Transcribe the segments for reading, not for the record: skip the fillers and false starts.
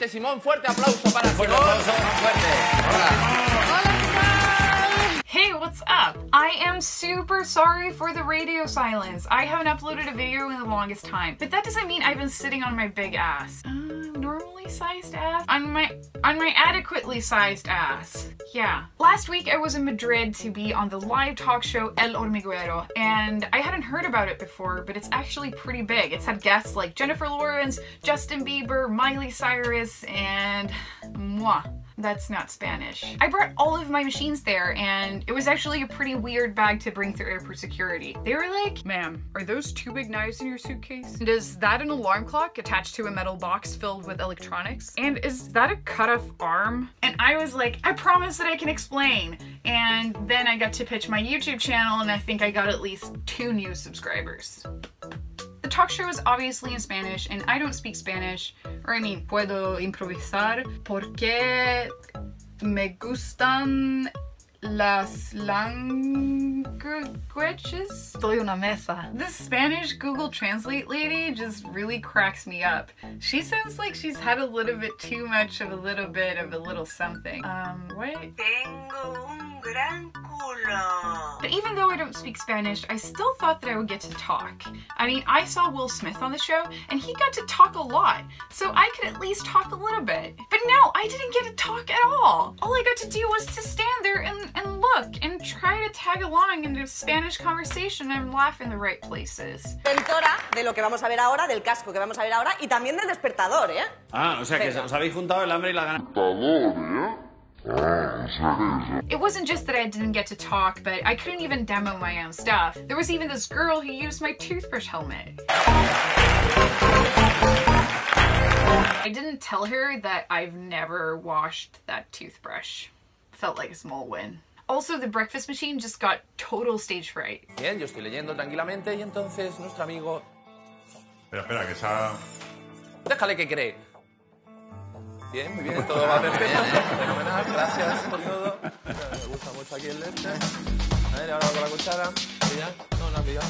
De Simón, fuerte aplauso para Simón. Hola. Hey, what's up? I am super sorry for the radio silence. I haven't uploaded a video in the longest time, but that doesn't mean I've been sitting on my big ass. Normally sized ass? On my adequately sized ass. Yeah. Last week I was in Madrid to be on the live talk show El Hormiguero, and I hadn't heard about it before, but it's actually pretty big. It's had guests like Jennifer Lawrence, Justin Bieber, Miley Cyrus, and moi. That's not Spanish. I brought all of my machines there, and it was actually a pretty weird bag to bring through airport security. They were like, ma'am, are those two big knives in your suitcase? And is that an alarm clock attached to a metal box filled with electronics? And is that a cut-off arm? And I was like, I promise that I can explain. And then I got to pitch my YouTube channel, and I think I got at least 2 new subscribers. The talk show is obviously in Spanish, and I don't speak Spanish, or I mean, puedo improvisar porque me gustan las languages. Soy una mesa. This Spanish Google Translate lady just really cracks me up. She sounds like she's had a little bit too much of a little bit of a little something. Wait. Tengo un gran culo. But even though I don't speak Spanish, I still thought that I would get to talk. I mean, I saw Will Smith on the show, and he got to talk a lot, so I could at least talk a little bit. But no, I didn't get to talk at all. All I got to do was to stand there and look and try to tag along into Spanish conversation and laugh in the right places. Mentora de lo que vamos a ver ahora, del casco que vamos a ver ahora, y también del despertador, ¿eh? Ah, o sea que os habéis juntado el hambre y la gana. It wasn't just that I didn't get to talk, but I couldn't even demo my own stuff. There was even this girl who used my toothbrush helmet. I didn't tell her that I've never washed that toothbrush. Felt like a small win. Also, the breakfast machine just got total stage fright. Bien, yo estoy leyendo tranquilamente y entonces nuestro amigo... Espera, que esa... Déjale que cree. Bien, muy bien, todo va perfecto. Fenomenal, gracias por todo. Me gusta mucho aquí el este. A ver, ahora con la cuchara. ¿Pilla? No, no ha pillado.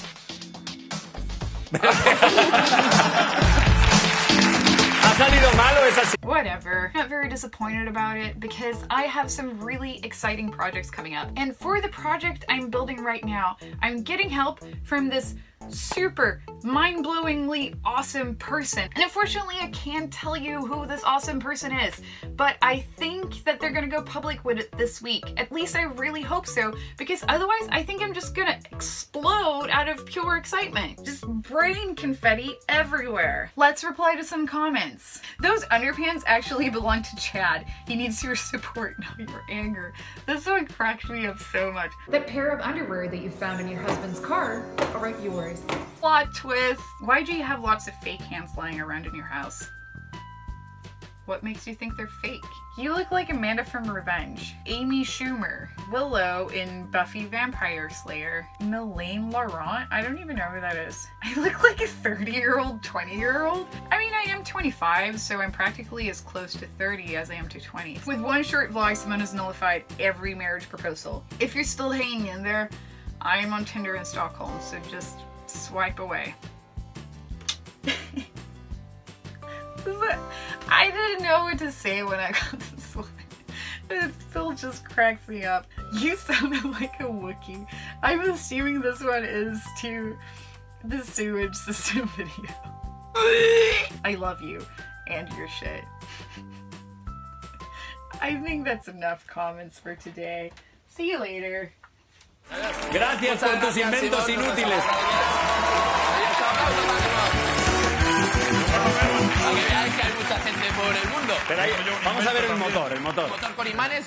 Ha salido malo, es así. Whatever. Not very disappointed about it because I have some really exciting projects coming up. And for the project I'm building right now, I'm getting help from this super mind-blowingly awesome person, and unfortunately I can't tell you who this awesome person is, but I think that they're gonna go public with it this week. At least I really hope so, because otherwise I think I'm just gonna explode out of pure excitement. Just brain confetti everywhere. Let's reply to some comments. Those underpants actually belong to Chad. He needs your support, not your anger. This one cracked me up so much. That pair of underwear that you found in your husband's car are yours. Plot twist. Why do you have lots of fake hands lying around in your house? What makes you think they're fake? You look like Amanda from Revenge, Amy Schumer, Willow in Buffy Vampire Slayer, Mélanie Laurent, I don't even know who that is. I look like a 30-year-old, 20-year-old. I mean, I am 25, so I'm practically as close to 30 as I am to 20. With one short vlog, Simone has nullified every marriage proposal. If you're still hanging in there, I'm on Tinder in Stockholm, so just swipe away. I didn't know what to say when I got this one. It still just cracks me up. You sounded like a Wookiee. I'm assuming this one is to the sewage system video. I love you and your shit. I think that's enough comments for today. See you later. Gracias por tus inventos inútiles. Para que veáis que hay mucha gente por el mundo. Pero ahí, vamos a ver el motor. ¿Motor con imanes?